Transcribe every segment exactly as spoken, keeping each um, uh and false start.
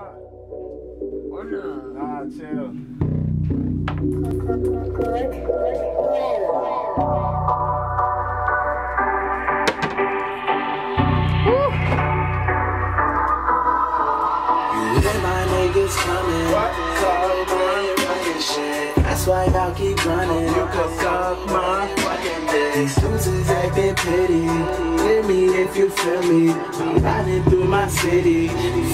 not? Or not? Nah, chill. You and my niggas coming. Cold blooded fucking shit. That's why y'all keep running. You could suck my fucking dick. These losers acting petty. Me if you feel me, I'm riding through my city.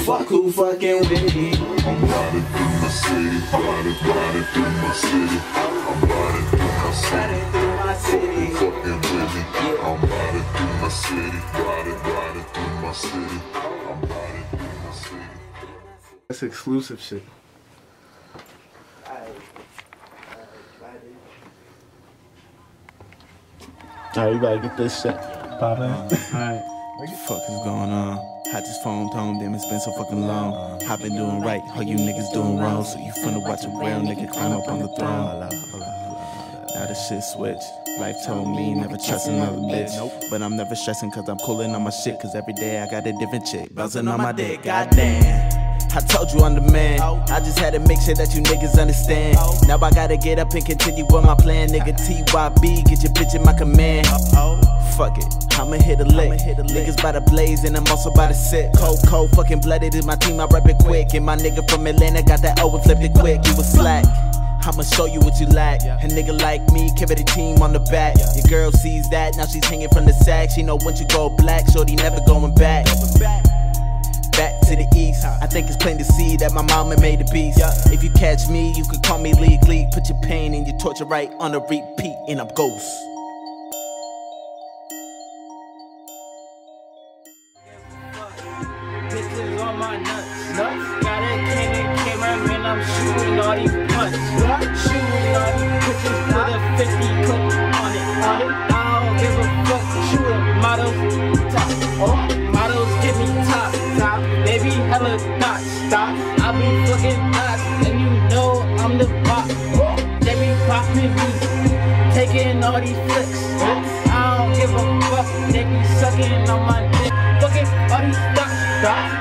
Fuck who fucking with me. I'm riding through my city, riding, riding through my city. I'm riding through my city, through my city. Fucking with me. I'm riding through my city, riding, riding through my city. I'm riding through my city. That's exclusive shit. Alright, you gotta get this shit. Pop in. Alright. What the fuck is going on? I just phoned home, damn, it's been so fucking long. I been doing right, all you niggas doing wrong. So you finna watch a real nigga climb up on the throne. Now this shit switch. Life told me never trust another bitch. But I'm never stressing cause I'm cooling on my shit. Cause every day I got a different chick bouncing on my dick, goddamn. I told you I'm the man. I just had to make sure that you niggas understand. Now I gotta get up and continue with my plan. Nigga T Y B, get your bitch in my command. Fuck it, I'ma hit a lick. Niggas by the blaze and I'm also by the sit. Cold, cold, fucking blooded is my team, I rep it quick. And my nigga from Atlanta got that O and flipped it quick. You was slack, I'ma show you what you lack. A nigga like me, carry the team on the back. Your girl sees that, now she's hanging from the sack. She know once you go black, shorty never going back. Back to the east, I think it's plain to see that my mama made a beast. If you catch me, you could call me legally. Put your pain and your torture right on a repeat, and I'm ghost. This is all my nuts. Nuts? Got a candy camera, man, I'm shooting all these punts. Shooting all these pictures with a fifty clip on it. On it. I don't give a fuck. Shooting models, top. Oh, models give me top. Stop, baby, hella thoughts, stop. I be fucking hot, and you know I'm the bop. They be popping me, taking all these flicks. I don't give a fuck, they be sucking on my dick. Fucking all these thoughts, stop.